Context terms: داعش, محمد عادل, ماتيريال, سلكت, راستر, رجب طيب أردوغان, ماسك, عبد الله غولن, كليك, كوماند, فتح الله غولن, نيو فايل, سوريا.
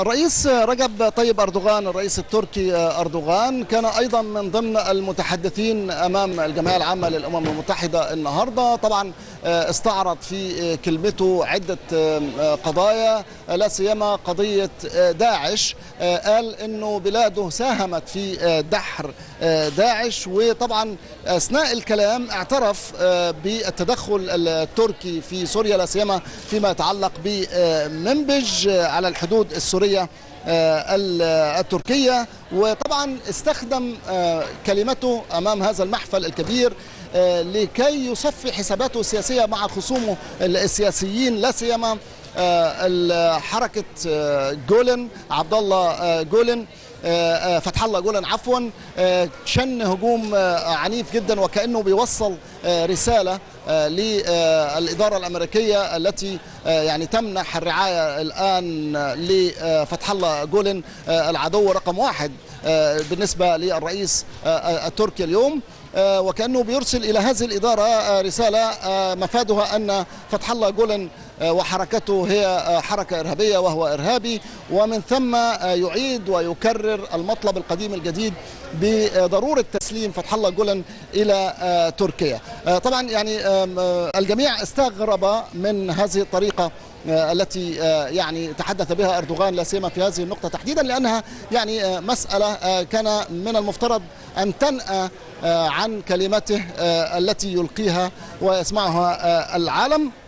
الرئيس رجب طيب أردوغان، الرئيس التركي أردوغان، كان أيضا من ضمن المتحدثين أمام الجمعية العامة للأمم المتحدة النهاردة. طبعا استعرض في كلمته عدة قضايا، لا سيما قضية داعش. قال أنه بلاده ساهمت في دحر داعش، وطبعا أثناء الكلام اعترف بالتدخل التركي في سوريا، لا سيما فيما يتعلق بمنبج على الحدود السورية التركية. وطبعا استخدم كلمته أمام هذا المحفل الكبير لكي يصفي حساباته السياسية مع خصومه السياسيين، لا سيما حركة غولن، عبد الله غولن، فتح الله غولن عفوا. شن هجوم عنيف جدا، وكأنه بيوصل رسالة للإدارة الأمريكية التي يعني تمنح الرعاية الآن لفتح الله غولن، العدو رقم واحد بالنسبة للرئيس التركي اليوم. وكأنه بيرسل إلى هذه الإدارة رسالة مفادها أن فتح الله غولن وحركته هي حركة إرهابية وهو إرهابي، ومن ثم يعيد ويكرر المطلب القديم الجديد بضرورة تسليم فتح الله غولن إلى تركيا. طبعا يعني الجميع استغرب من هذه الطريقة التي يعني تحدث بها أردوغان، لا سيما في هذه النقطة تحديدا، لأنها يعني مسألة كان من المفترض أن تنأى عن كلمته التي يلقيها ويسمعها العالم.